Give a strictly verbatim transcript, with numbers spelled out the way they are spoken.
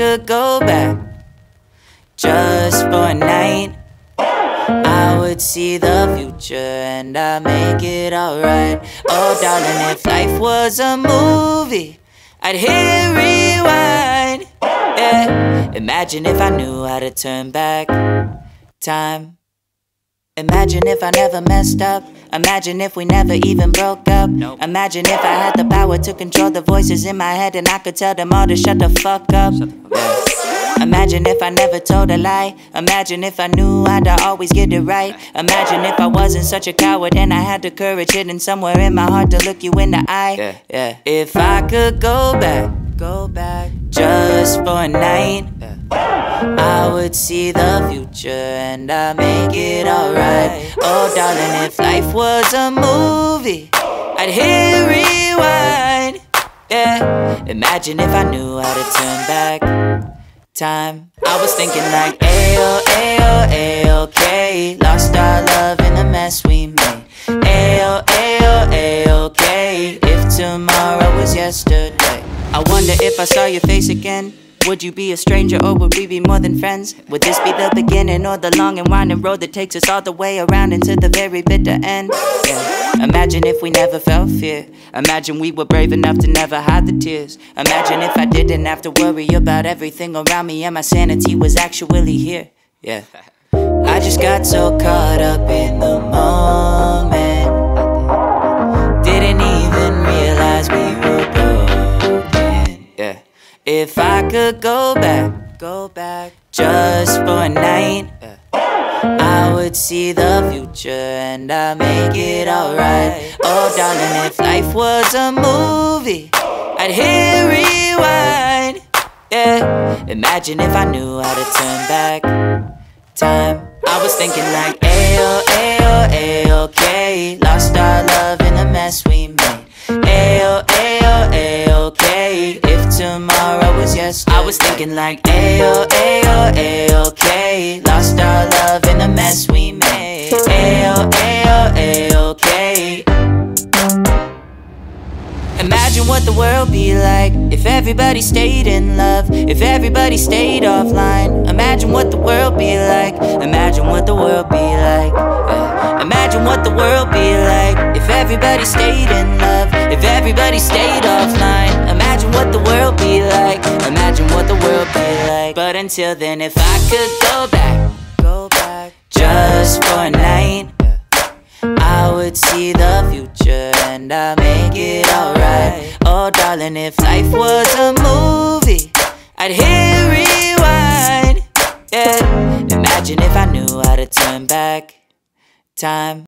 could go back just for a night, I would see the future and I'd make it alright. Oh darling, if life was a movie, I'd hit rewind. Yeah. Imagine if I knew how to turn back time. Imagine if I never messed up. Imagine if we never even broke up. Nope. Imagine if I had the power to control the voices in my head and I could tell them all to shut the fuck up. Shut the fuck up. Imagine if I never told a lie. Imagine if I knew I'd always get it right. Imagine if I wasn't such a coward and I had the courage hidden somewhere in my heart to look you in the eye. Yeah. Yeah. If I could go back, go back just for a night. Yeah. I would see the future and I'd make it alright. Oh darling, if life was a movie, I'd hit rewind. Yeah. Imagine if I knew how to turn back time. I was thinking like ayo, ayo, a-okay, lost our love in the mess we made. Ayo, ayo, a-okay, if tomorrow was yesterday. I wonder if I saw your face again, would you be a stranger or would we be more than friends? Would this be the beginning or the long and winding road that takes us all the way around into the very bitter end? Yeah. Imagine if we never felt fear. Imagine we were brave enough to never hide the tears. Imagine if I didn't have to worry about everything around me and my sanity was actually here. Yeah. I just got so caught up in the moment, didn't even realize we were broken. Yeah. If I could go back, go back just for a night, yeah, I would see the future and I'd make it alright. Oh darling, if life was a movie, I'd hit rewind. Yeah. Imagine if I knew how to turn back time. I was thinking like ayo, ayo, a-okay, lost our love in the mess we made. Ayo, ayo, a-okay, if tomorrow was yesterday. I was thinking like ayo, ayo, a-okay, lost our love in the mess we made. Ayo, ayo, a-okay. Imagine what the world be like if everybody stayed in love, if everybody stayed offline. Imagine what the world be like. Imagine what the world be like. Yeah. Imagine what the world be like if everybody stayed in love, if everybody stayed offline. Imagine what the world be like. Imagine what the world be like. But until then, if I could go back, go back just for a night, I would see the future and I'd make it alright. Oh darling, if life was a movie, I'd hit rewind. Yeah. Imagine if I knew how to turn back time.